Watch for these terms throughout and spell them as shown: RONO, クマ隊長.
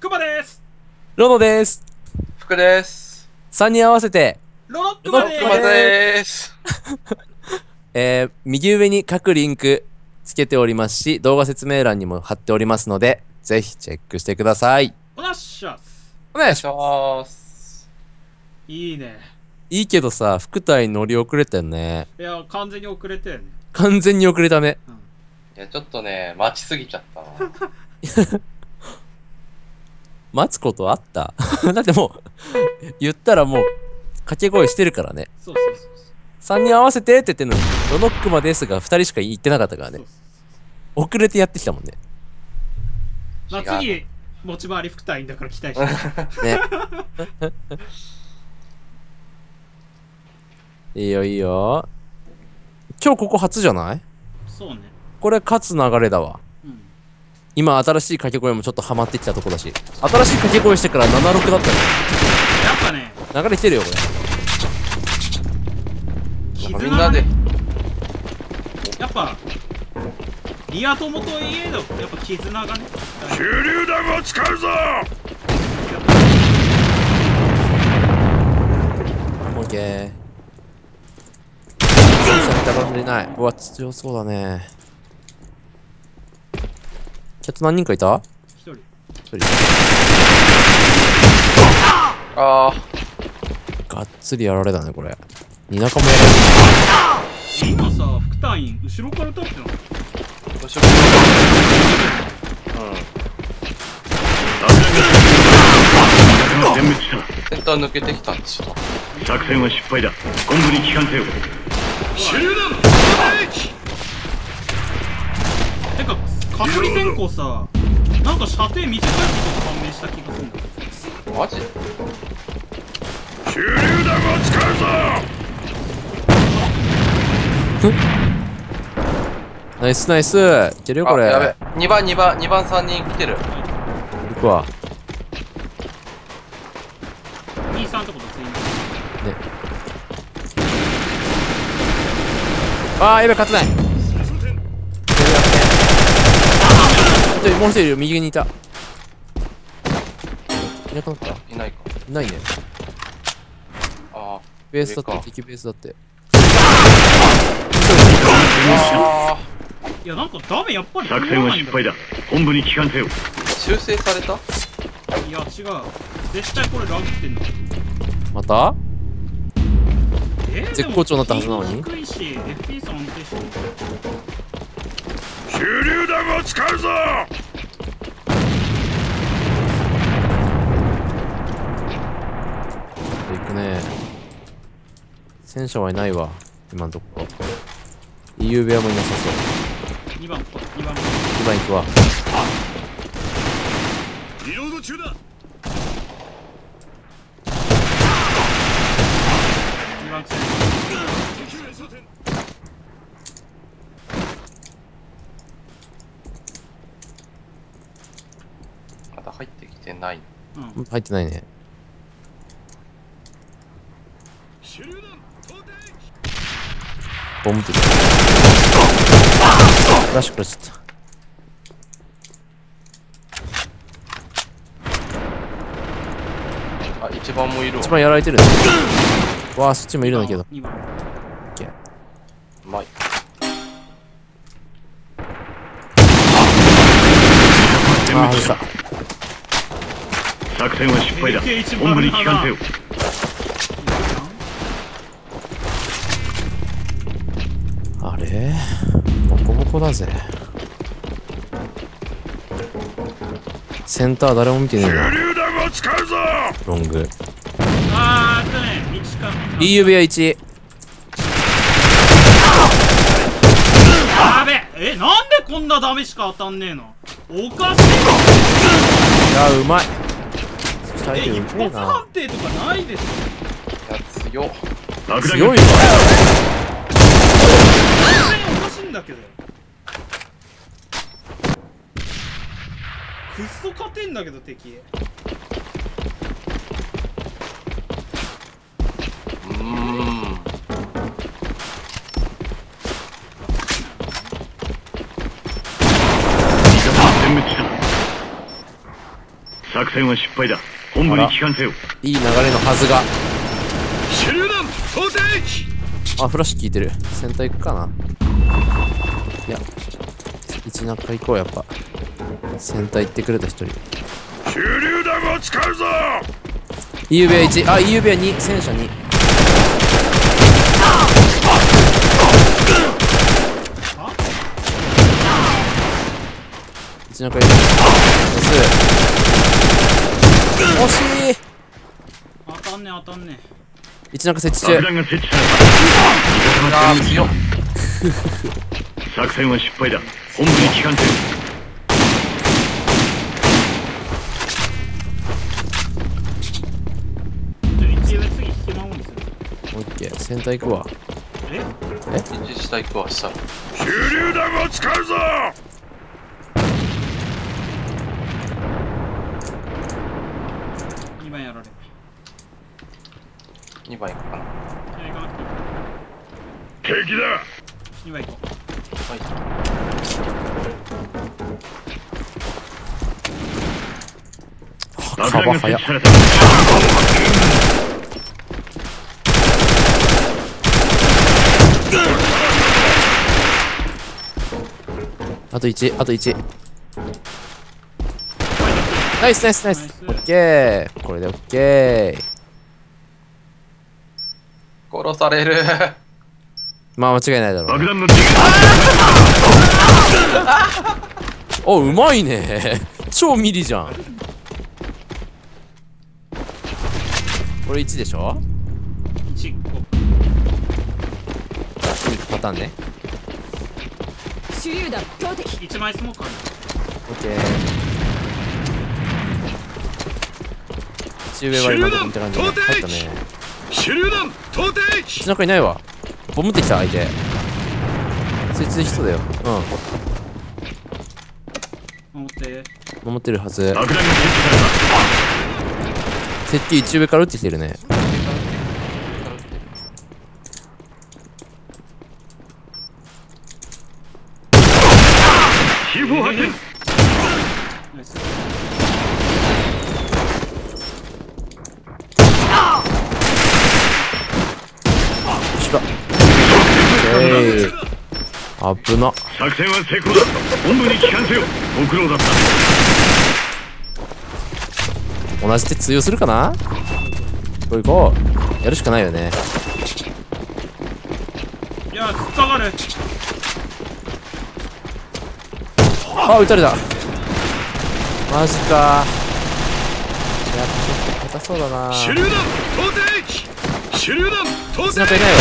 くまです。ロノです。福です。三人合わせてロノくまです。右上に各リンクつけておりますし、動画説明欄にも貼っておりますので、ぜひチェックしてください。お願いします。お願いします。いいね。いいけどさ、福隊乗り遅れたよね。いや、完全に遅れたよね。完全に遅れたね。うん、いや、ちょっとね、待ちすぎちゃったな。待つことあっただってもう言ったらもう掛け声してるからね。そうそうそうそう、3人合わせてって言ってんのに「ロノックマです」が2人しか言ってなかったからね。そうそうそう、遅れてやってきたもんね。まあ次持ち回り副隊員だから期待してね。いいよいいよ、今日ここ初じゃない？そうね、これ勝つ流れだわ。今新しい掛け声もちょっとハマってきたとこだし、新しい掛け声してから76だったね。やっぱね流れ来てるよこれ。みんなでやっぱリア友といえどやっぱ絆がね。手榴弾を使うぞ。オッケー、見た感じない。うわ強そうだね。キャット何人かいた？1人。1人。あーがっつりやられたねこれ。田舎もやられた。今さ副隊員後ろから撃たれてない？後ろから。うん。センター抜けてきたんですよ。作戦は失敗だ。ゴンブリ機関艇を。終了。てか。隔離線香さ、なんか射程短いこと判明した気がするんだけど。マジ？手榴弾を使うぞ。ナイスナイス、いけるよこれ。やべ、2番3人来てる。行くわ。23ってことついに。ね。ああやべ勝てない。もう一人いるよ、右にいた。いなくなった？いないか。いないね。ああ。ベースだって、敵ベースだって。ああ。いや、なんかダメ、やっぱり。作戦は失敗だ。本部に帰還せよ。修正された？いや、違う。絶対これラグってんだ。また？絶好調になったはずなのに。手榴弾を使うぞ。いくね。戦車はいないわ今のところ。EU 部屋もいなさそう。2番行くわ。リロード中だ。2番戦。入ってきてない。うん、入ってないね。ボムって。ラッシュくらしちゃった。あ、一番もいるわ。一番やられてるね。わあ、そっちもいるんだけど。2番。OK。うまい。ああ、外した。作戦は失敗だ。本部に帰還せよ。あれ？ボコボコだぜ。センター誰も見てねえな。手榴弾を使うぞ。ロング。あーとね、1か。EU 部屋1。やべえ、なんでこんなダメしか当たんねえの。おかしい。いやうまい。一発判定とかないですよ。いや強いわ。全然おかしいんだけど。くっそ勝てんだけど敵。作戦は失敗だ。本部に帰還せよ。いい流れのはずが。あ、フラッシュ効いてる。先頭行くかな。いや、一中行こう、やっぱ。先頭行ってくれた一人。手榴弾を使うぞ。 EUB は1、あ、EUB は2、戦車2。一中行く。惜しい。当たんね当たんね。一中設置中。ああ強っ。作戦は失敗だ。本部に帰還せよ。オッケー、先隊行くわ。え？下行くわ下。手榴弾を使うぞ。2番やられる。2番行くかな。敵だ。2番行こう。はい。カバー早っ。あと1、あと1。ナイスナイスナイス。オッケー、これでオッケー。殺される。まあ間違いないだろう。爆弾のお、うまいね。超ミリじゃん。これ1でしょ ?1 パターンね。手榴弾強敵。1枚スモークある。オッケー。中上は今のみたいな感じで入ったね。手榴弾投擲。うちの中いないわ。ボムってきた相手。そいつ人だよ。うん。守ってるはず。設計一上から撃ってきてるね。危な。作戦は成功だ。本部に帰還せよ。ご苦労だった。同じ手通用するかな。これ行こう。やるしかないよね。いや、突っかかる。あ、撃たれた。マジか。いや、ちょっと硬そうだな。手榴弾投擲。手榴弾投擲。なんかいないわ。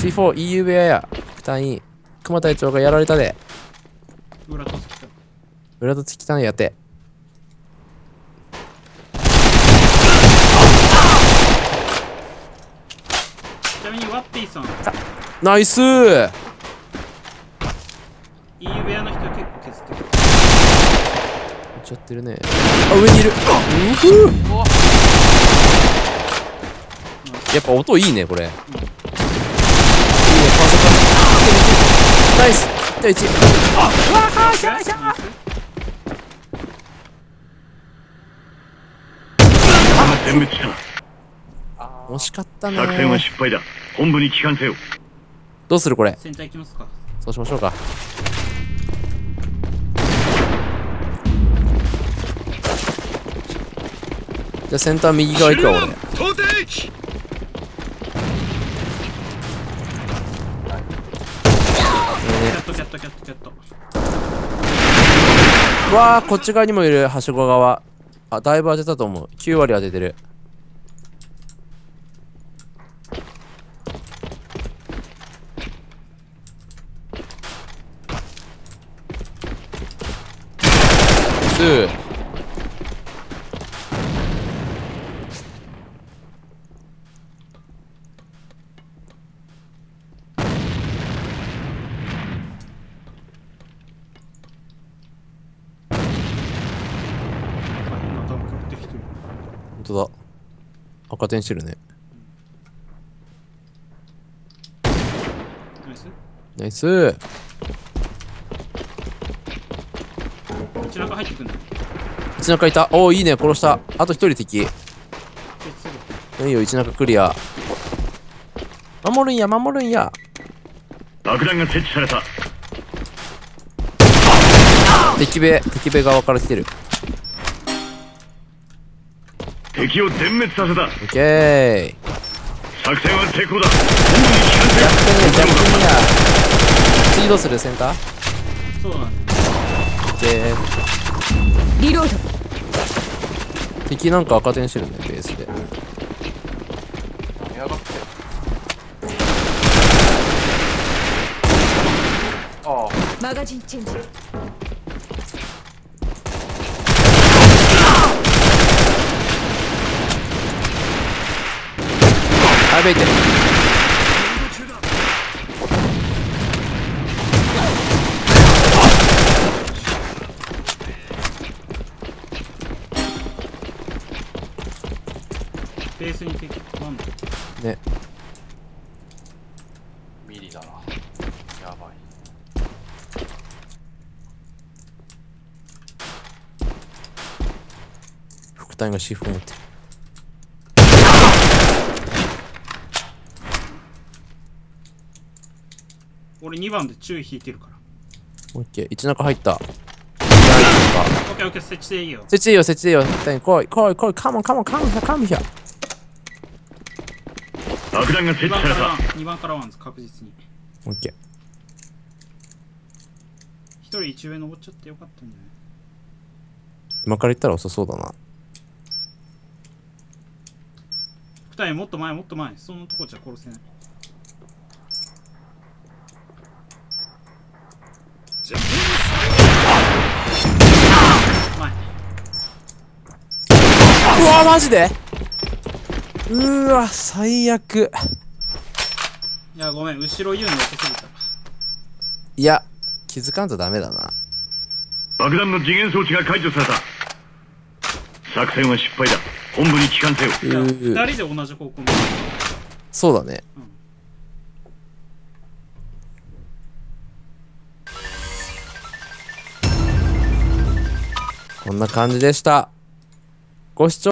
C4、EU 部屋や。隊員、熊隊長がやられたで。裏とつきたのやって。ちなみにワッピーさん。ナイスー !EU 部屋の人結構削ってる。撃っちゃってるね。あ、上にいる。やっぱ音いいね、これ。ナイス第1。あっ、うわー、しゃしゃ全滅した。惜しかったね。作戦は失敗だ。本部に帰還せよ。どうするこれ。先隊行きますか。そうしましょうか。じゃあ先端右側行くわ俺。うわあ、こっち側にもいる。はしご側。あ、だいぶ当てたと思う。9割当ててる。2。赤点してるね。ナイスナイス。ち中入ってくんだ。一中いた。おお、いいね、殺した。あと一人敵。いいよ、一中クリア。守るんや、守るんや。爆弾が設置された。敵兵側から来てる。敵を全滅させた。オッケー。作戦は成功だ。逆転や。次どうする？センター？そうなんだ。リロード。敵なんか赤点してるね、ベースで。やばくて。ああ。マガジンチェンジ。やべえって。ベースに敵なんだね。ミリだな。やばい。副隊がシフト持ってる。俺2番で注意引いてるから。オッケー、一中入った。オッケー、オッケー、設置でいいよ。設置でいいよ、設置でいいよ。来い、来い、来い、カモン、カモン、カモン、カモン、爆弾が設置された。2番からワンズ、確実に。オッケー。一人一上登っちゃってよかったんじゃない？今から行ったら遅そうだな。二人もっと前、もっと前、そのとこじゃ殺せない。うわマジで、うわ最悪。いやごめん、後ろ言うの遅すぎた。いや気づかんとダメだな。爆弾の次元装置が解除された。作戦は失敗だ。本部に帰還せよ。2人で同じ方向に。そうだね、うん。こんな感じでした。ご視聴